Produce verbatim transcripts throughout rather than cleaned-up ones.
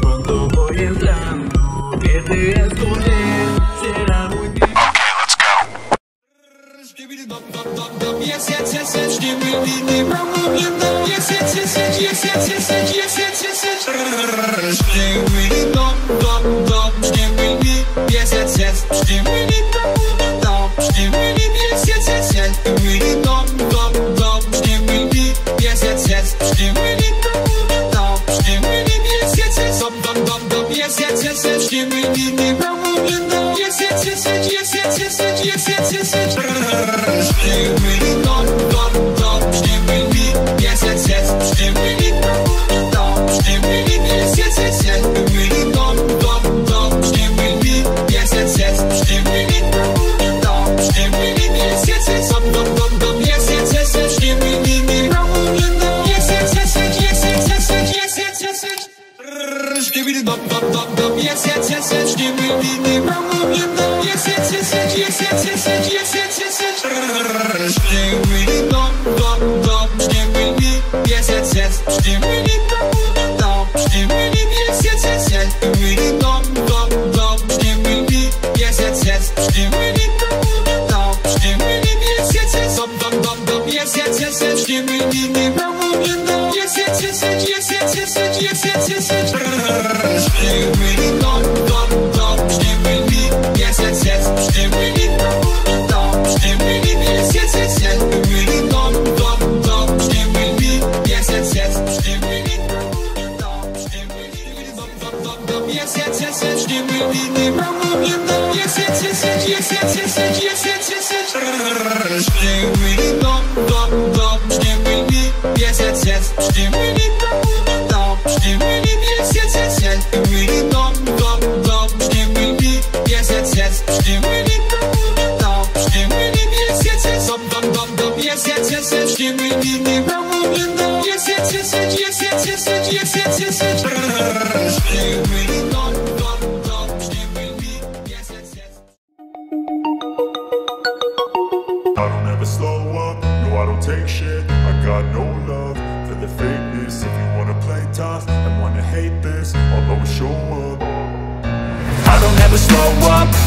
Cuando voy entrando, desde esconder será muy difícil.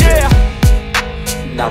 yeah. Now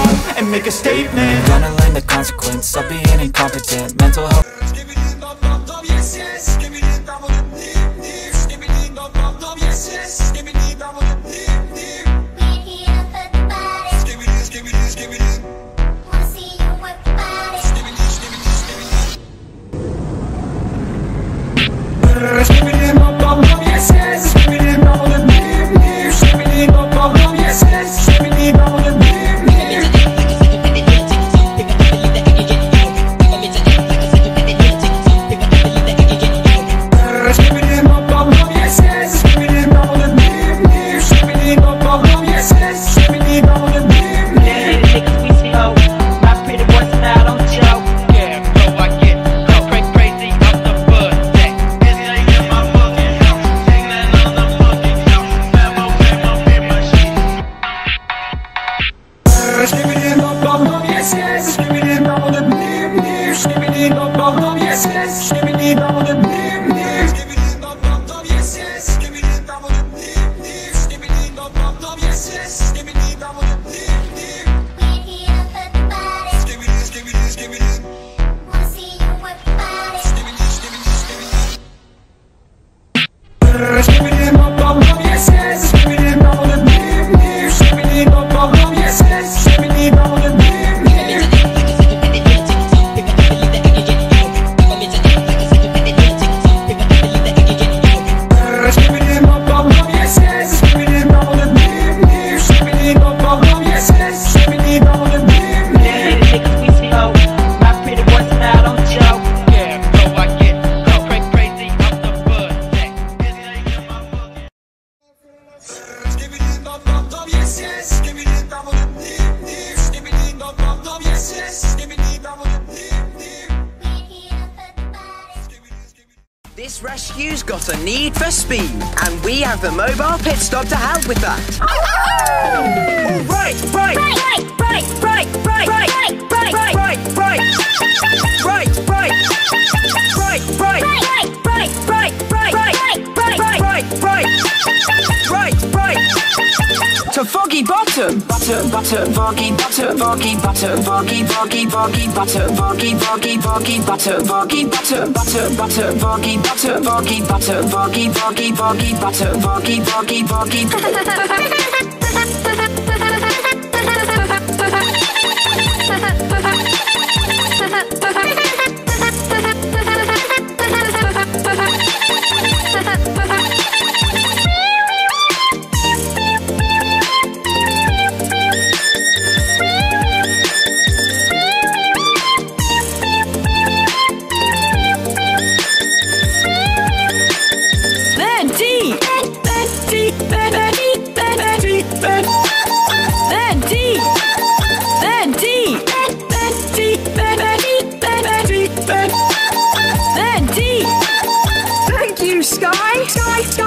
up and make a statement. Gonna learn the consequence of being incompetent. Mental health. yes, yes, give me the double dip, give me the dum dum dum, yes, yes, give me the double dip. This rescue's got a need for speed, and we have the mobile pit stop to help with that. All right, right, right, right, right, right, right, right, right, right, right, right, right, right, right, right. To foggy bottom, butter, butter, foggy, butter, foggy, butter, foggy, foggy, foggy, butter, foggy, foggy, foggy, butter, foggy, butter, butter, butter, foggy, butter, foggy, butter, foggy, foggy, foggy, butter, foggy, foggy, foggy.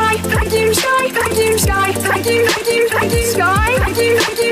Sky, thank you, Sky, thank you, Sky, thank you, thank you, thank you, Sky, thank you, thank you.